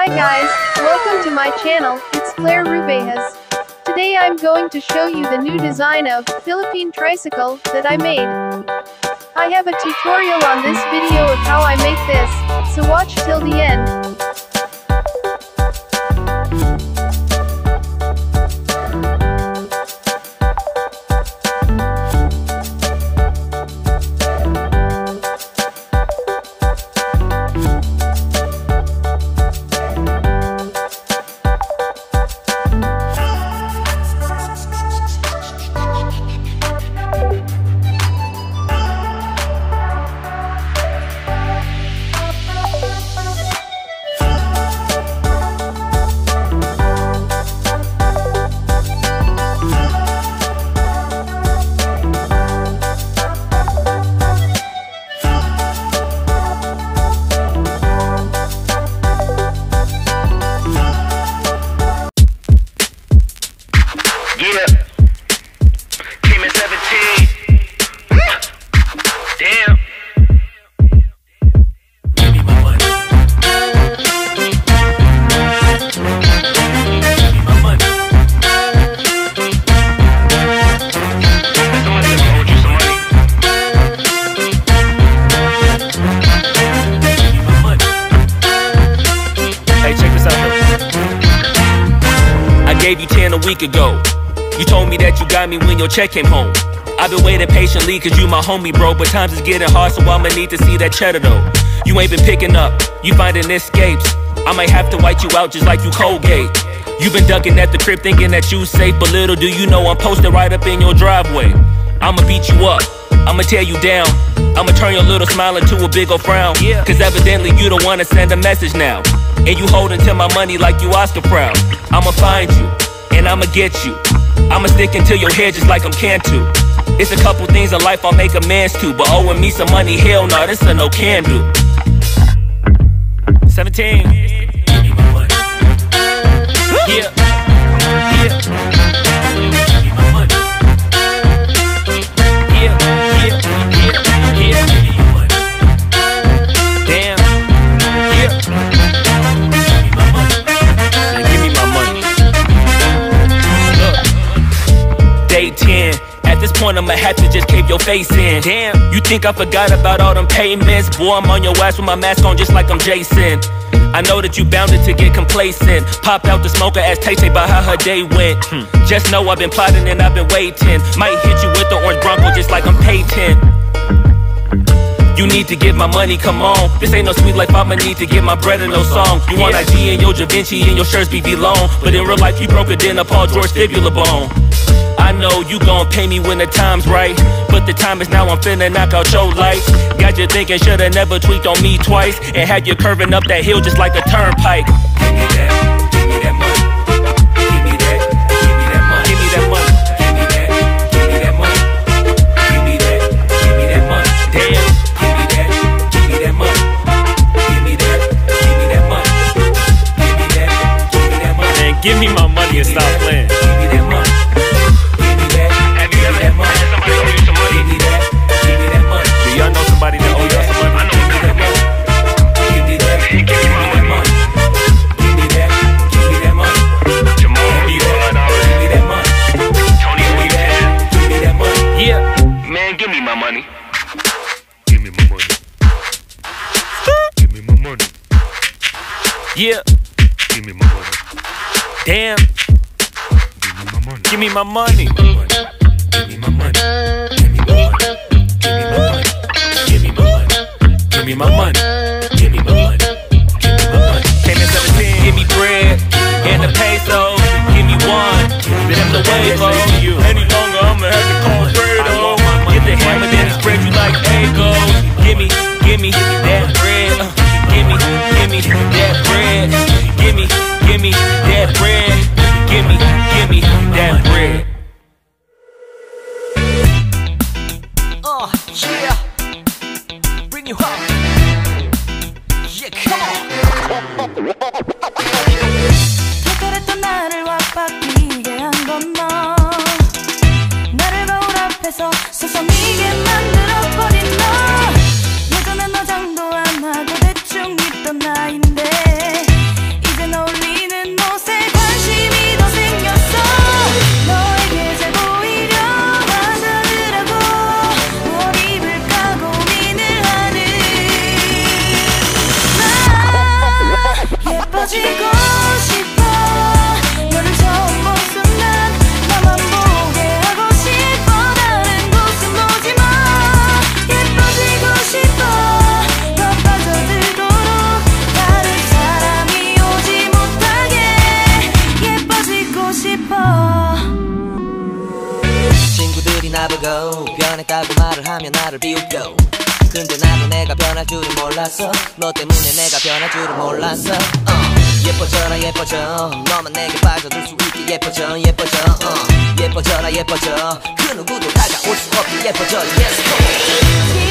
Hi guys, welcome to my channel, it's Claire Rubejas. Today I'm going to show you the new design of Philippine tricycle that I made. I have a tutorial on this video of how I make this, so watch till the end. Gave you 10 a week ago. You told me that you got me when your check came home. I've been waiting patiently cause you my homie, bro, but times is getting hard, so I'ma need to see that cheddar though. You ain't been picking up, you finding escapes. I might have to wipe you out just like you Colgate. You've been ducking at the crib thinking that you safe, but little do you know I'm posted right up in your driveway. I'ma beat you up, I'ma tear you down, I'ma turn your little smile into a big ol' frown. Cause evidently you don't wanna send a message now, and you holding to my money like you Oscar proud. I'ma find you, and I'ma get you. I'ma stick into your head just like I'm Cantu. It's a couple things in life I'll make amends to, but owing me some money, hell no, this a no can do. 17. At this point I'ma have to just cave your face in. Damn, you think I forgot about all them payments? Boy, I'm on your ass with my mask on just like I'm Jason. I know that you bounded to get complacent. Popped out the smoker, asked Tay-Tay about how her day went. Just know I've been plotting and I've been waiting. Might hit you with the orange Bronco just like I'm Peyton. You need to get my money, come on. This ain't no sweet life, I'ma need to get my bread and no song. You want IG and your Da Vinci and your shirts be long, but in real life you broke a dinner Paul George fibula bone. I know you gon' pay me when the time's right, but the time is now, I'm finna knock out your lights. Got you thinking shoulda never tweaked on me twice, and had you curving up that hill just like a turnpike. Give me that money. Give me my money. Damn. Give me my money. Give me my money. Give me my money. Give me my money. Give me my money. Give me my money. Give me my money. Came in 17. Give me bread and a peso. Give me one. That's the way, bro. Any longer I'ma have to call Fredo. Get the hammer, then he spread you like Eggo. Give me that bread. Give me that bread. Give me that bread. Give me that bread. Oh, yeah. Bring you up. Yeah, come on. 그래도 나를 와박이게 한 건 너. 나를 거울 앞에서 서성이게 만들어버린 너. 예전엔 화장도 안 하고 대충 입던 나인데. 친구들이 나보고 변했다고 말을 하며 나를 비웃겨. 근데 나도 내가 변할 줄은 몰랐어. 너 때문에 내가 변할 줄은 몰랐어. 예뻐져라 예뻐져. 너만 내게 빠져들 수 있게 예뻐져 예뻐져. 예뻐져라 예뻐져. 그 누구도 다가올 수 없게 예뻐져. Yes go.